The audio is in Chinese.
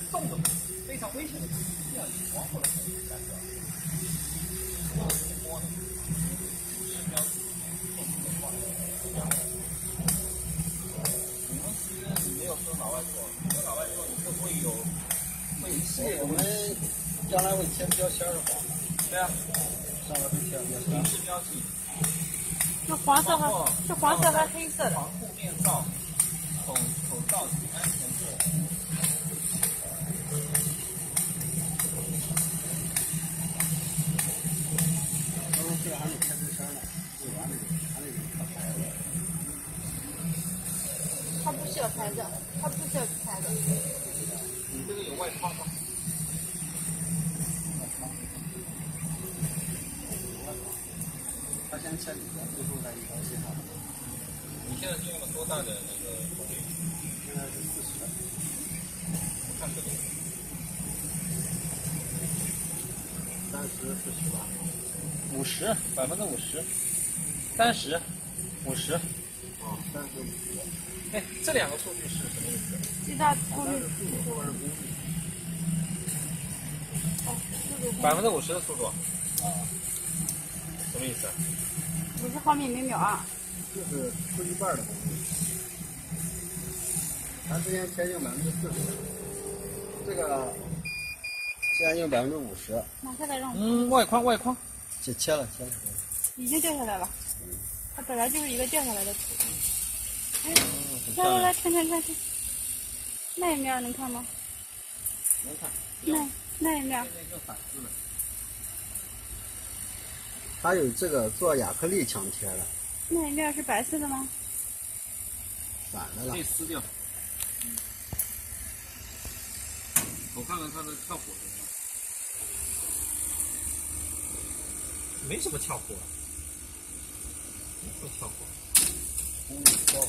人动的非常危险的事情，一定要以防火的方式干涉。如果你摸了，是标志做出的话，你们其实没有说老外做，你说老外做，你会不会有？会是我们将来会贴标签的话，对啊，上面会贴标签，标记。就黄色和就黄色和黑色的。防护面罩、口罩及安全座。 他不需要拍照，他不需要去拍照。你这个有外框吗？他先签你的，最后再一条线上。你现在是用了多大的那个功率？现在是40。我看这个。30、40吧。50，50%。30、50。哦，30、50。 哎，这两个数据是什么意思？最大功率是速度。哦，速度。50%的速度。啊。什么意思？50毫米每秒啊。就是出一半的功率。咱之前先用40%，这个先用50%。拿下来让我。嗯，外框。切了。已经掉下来了。嗯。它本来就是一个掉下来的图。 哎，来看，那一面能看吗？能看。那一面。它有这个做亚克力墙贴的。那一面是白色的吗？反的了。可以撕掉。嗯、我看看它的翘火怎么样？没什么翘火。不翘火。功率高。